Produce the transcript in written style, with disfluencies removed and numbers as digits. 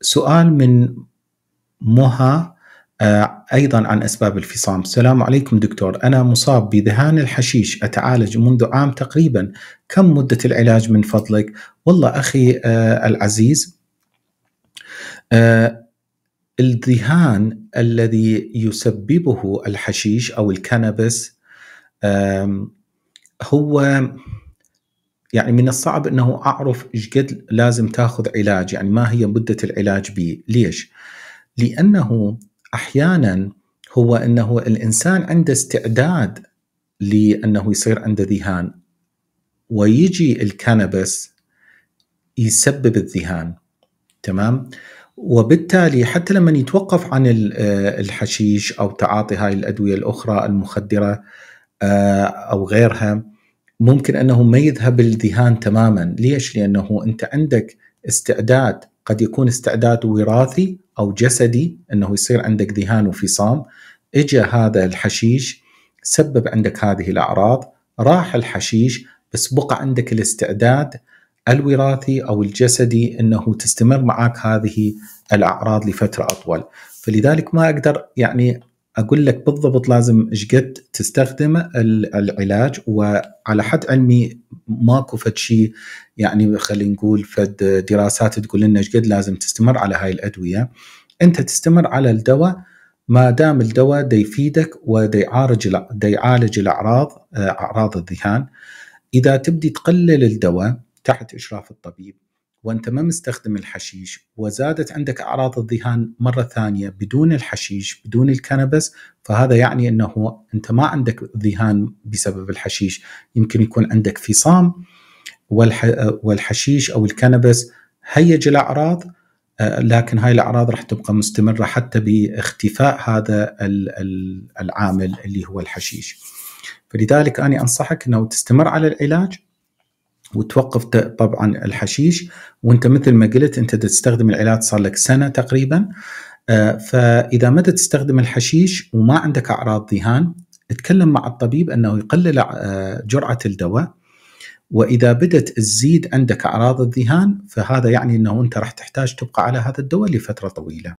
سؤال من مها أيضا عن أسباب الفصام. السلام عليكم دكتور، أنا مصاب بذهان الحشيش، أتعالج منذ عام تقريبا، كم مدة العلاج من فضلك؟ والله أخي العزيز، الذهان الذي يسببه الحشيش أو الكنبس هو يعني من الصعب أنه أعرف إيش قد لازم تأخذ علاج، يعني ما هي مدة العلاج به. ليش؟ لأنه أحيانا هو أنه الإنسان عنده استعداد لأنه يصير عنده ذهان، ويجي الكنبس يسبب الذهان، تمام؟ وبالتالي حتى لما يتوقف عن الحشيش أو تعاطي هاي الأدوية الأخرى المخدرة أو غيرها، ممكن أنه ما يذهب الذهان تماما. ليش؟ لأنه أنت عندك استعداد، قد يكون استعداد وراثي أو جسدي أنه يصير عندك ذهان وفصام. إجا هذا الحشيش سبب عندك هذه الأعراض، راح الحشيش بس بقى عندك الاستعداد الوراثي أو الجسدي أنه تستمر معك هذه الأعراض لفترة أطول. فلذلك ما أقدر يعني أقول لك بالضبط لازم إيش قد تستخدم العلاج، وعلى حد علمي ماكو فد شيء يعني خلينا نقول فد دراسات تقول لنا إيش قد لازم تستمر على هاي الأدوية. أنت تستمر على الدواء ما دام الدواء دا يفيدك ودا يعالج الأعراض، أعراض الذهان. إذا تبدي تقلل الدواء تحت إشراف الطبيب وأنت ما مستخدم الحشيش وزادت عندك أعراض الذهان مرة ثانية بدون الحشيش بدون الكنبس، فهذا يعني أنه أنت ما عندك ذهان بسبب الحشيش، يمكن يكون عندك فصام والحشيش أو الكنبس هيج الأعراض، لكن هاي الأعراض راح تبقى مستمرة حتى باختفاء هذا العامل اللي هو الحشيش. فلذلك أنا أنصحك أنه تستمر على العلاج وتوقف طبعا الحشيش، وانت مثل ما قلت انت تستخدم العلاج صار لك سنه تقريبا، فاذا ما تستخدم الحشيش وما عندك اعراض ذهان اتكلم مع الطبيب انه يقلل جرعه الدواء، واذا بدت تزيد عندك اعراض الذهان فهذا يعني انه انت راح تحتاج تبقى على هذا الدواء لفتره طويله.